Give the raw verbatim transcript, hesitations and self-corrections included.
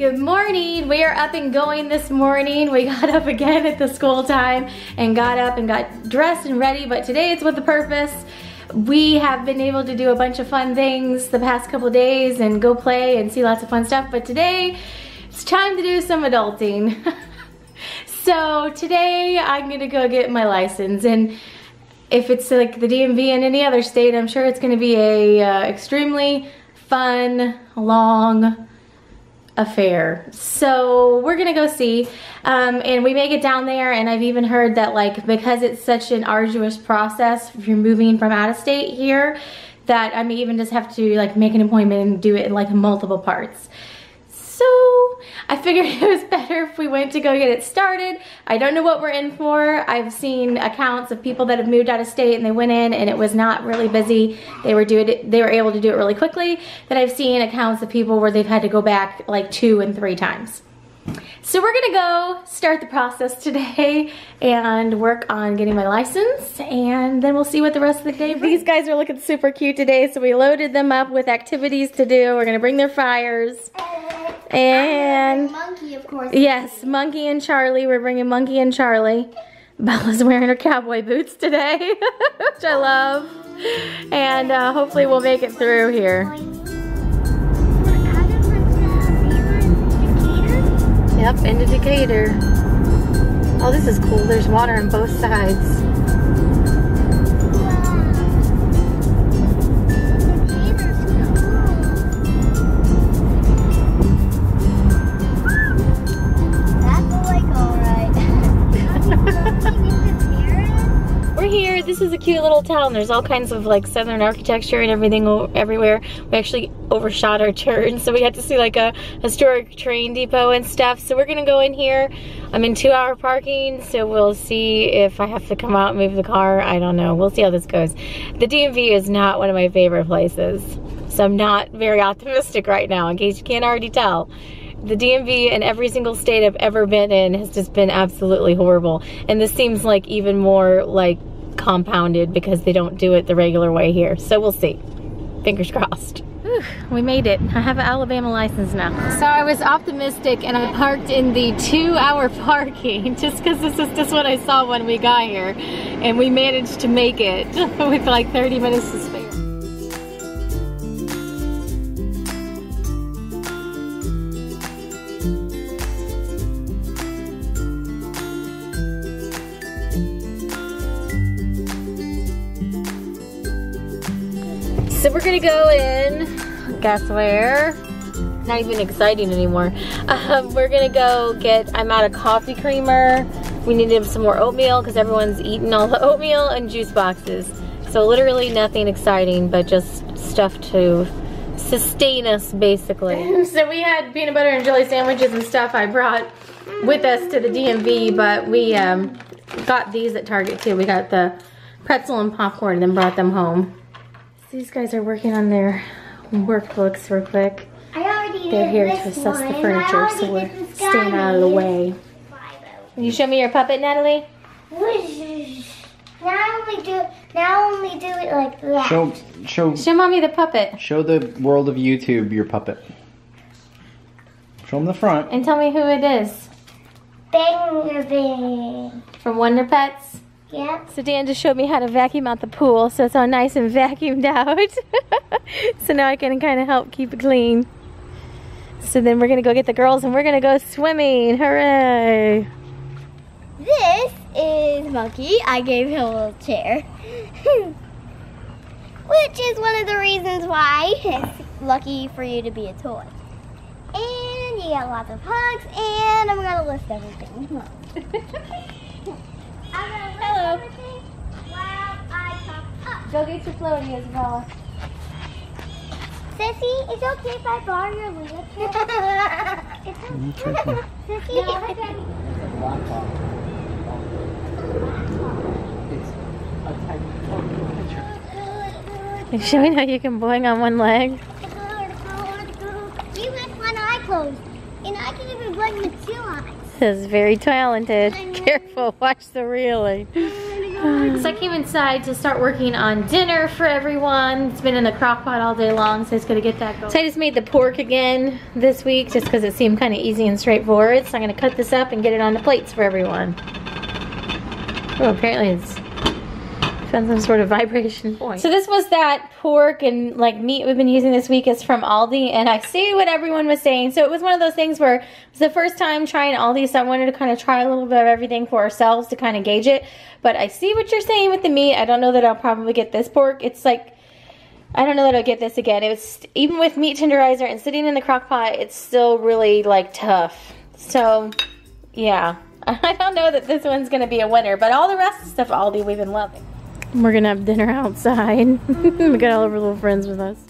Good morning. We are up and going this morning. We got up again at the school time and got up and got dressed and ready, but today it's with a purpose. We have been able to do a bunch of fun things the past couple days and go play and see lots of fun stuff, but today it's time to do some adulting. So today I'm gonna go get my license, and if it's like the D M V in any other state, I'm sure it's gonna be a uh, extremely fun, long affair. So we're gonna go see um, and we may get down there, and I've even heard that, like, because it's such an arduous process if you're moving from out of state here, that I may even just have to like make an appointment and do it in like multiple parts. So I figured it was better if we went to go get it started. I don't know what we're in for. I've seen accounts of people that have moved out of state and they went in and it was not really busy. They were doing it, they were able to do it really quickly. Then I've seen accounts of people where they've had to go back like two and three times. So we're gonna go start the process today and work on getting my license, and then we'll see what the rest of the day brings. These guys are looking super cute today, so we loaded them up with activities to do. We're gonna bring their fryers. And Monkey, of course. Yes, Monkey and Charlie. We're bringing Monkey and Charlie. Bella's wearing her cowboy boots today, which I love. And uh, hopefully we'll make it through here. Yep, into Decatur. Oh, this is cool. There's water on both sides. This is a cute little town. There's all kinds of like southern architecture and everything everywhere. We actually overshot our turn, so we had to see like a historic train depot and stuff. So we're gonna go in here. I'm in two hour parking, so we'll see if I have to come out and move the car. I don't know. We'll see how this goes. The D M V is not one of my favorite places, so I'm not very optimistic right now, in case you can't already tell. The D M V in every single state I've ever been in has just been absolutely horrible. And this seems like even more like compounded because they don't do it the regular way here. So we'll see. Fingers crossed. Whew, we made it. I have an Alabama license now. So I was optimistic and I parked in the two hour parking just because this is just what I saw when we got here. And we managed to make it with like thirty minutes to spare. So we're gonna go in, guess where? Not even exciting anymore. Um, we're gonna go get, I'm out of coffee creamer. We needed some more oatmeal because everyone's eaten all the oatmeal, and juice boxes. So literally nothing exciting, but just stuff to sustain us basically. So we had peanut butter and jelly sandwiches and stuff I brought with us to the D M V, but we um, got these at Target too. We got the pretzel and popcorn and then brought them home. These guys are working on their workbooks real quick. I already They're here to assess one. the furniture, so we're staying out of the way. Can you show me your puppet, Natalie? Now only do, now only do it like that. Show, show, show mommy the puppet. Show the world of YouTube your puppet. Show them the front. And tell me who it is. Banger Bang. From Wonder Pets? Yeah. So Dan just showed me how to vacuum out the pool, so it's all nice and vacuumed out. So now I can kind of help keep it clean. So then we're going to go get the girls and we're going to go swimming. Hooray! This is Monkey. I gave him a little chair. Which is one of the reasons why it's lucky for you to be a toy. And you got lots of hugs, and I'm going to list everything. Come on. Hello. While I pop up. Go get your floaty, Isabella. Sissy, it's okay if I borrow your wheelchair. It's okay. Sissy, no, it's okay. It's a black ball. It's a type of wheelchair. You're showing how you can boing on one leg. You have one eye closed, and I can even boing with two eyes. This is very talented. Careful, watch the reeling. So I came inside to start working on dinner for everyone. It's been in the crock pot all day long, so it's gonna get that going. So I just made the pork again this week just because it seemed kind of easy and straightforward. So I'm gonna cut this up and get it on the plates for everyone. Oh, apparently it's found some sort of vibration point. So this was that pork and like meat we've been using this week. Is from Aldi, and I see what everyone was saying. So it was one of those things where it was the first time trying Aldi, so I wanted to kind of try a little bit of everything for ourselves to kind of gauge it. But I see what you're saying with the meat. I don't know that I'll probably get this pork. It's like, I don't know that I'll get this again. It was, even with meat tenderizer and sitting in the crock pot, it's still really like tough. So yeah, I don't know that this one's gonna be a winner, but all the rest of stuff Aldi we've been loving. We're gonna have dinner outside. We got all of our little friends with us.